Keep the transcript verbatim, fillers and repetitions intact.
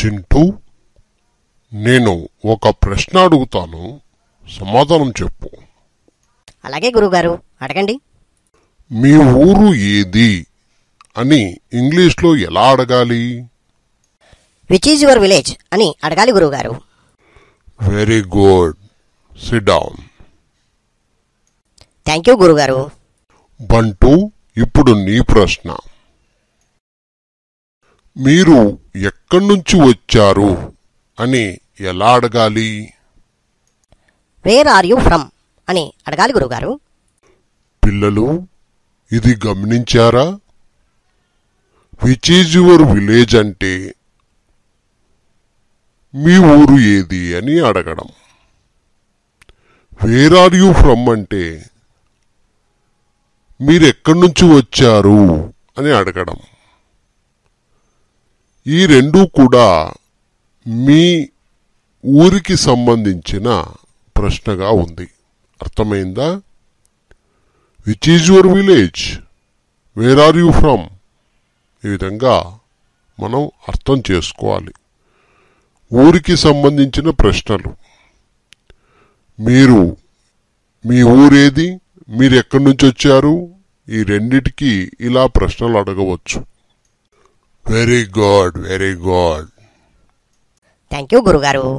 చింటూ, నేను ఒక ప్రశ్న అడుగుతాను, సమాధానం చెప్పు. అలాగే గురుగారు, అడగండి. మీ ఊరు ఏది అని ఇంగ్లీష్లో ఎలా అడగాలి? విచ్ ఈజ్ యువర్ విలేజ్ అని అడగాలి గురుగారు. Very good, sit down. Thank you గురుగారు. బంటు, ఇప్పుడు నీ ప్రశ్న. మీరు ఎక్కడి నుంచి వచ్చారు అని ఎలా అడగాలి? వేర్ ఆర్ యూ ఫ్రమ్ అని అడగాలి గురుగారు. పిల్లలు, ఇది గమనించారా? విచ్ ఈజ్ యువర్ విలేజ్ అంటే మీ ఊరు ఏది అని అడగడం, వేర్ ఆర్ యూ ఫ్రమ్ అంటే మీరెక్కడి నుంచి వచ్చారు అని అడగడం. ఈ రెండూ కూడా మీ ఊరికి సంబంధించిన ప్రశ్నగా ఉంది. అర్థమైందా? Which is your village, where are you from. ఈ విధంగా మనం అర్థం చేసుకోవాలి ఊరికి సంబంధించిన ప్రశ్నలు. మీరు మీ ఊరేది, మీరు ఎక్కడి నుంచి వచ్చారు, ఈ రెండిటికి ఇలా ప్రశ్నలు అడగవచ్చు. Very good, very good. Thank you గురుగారు.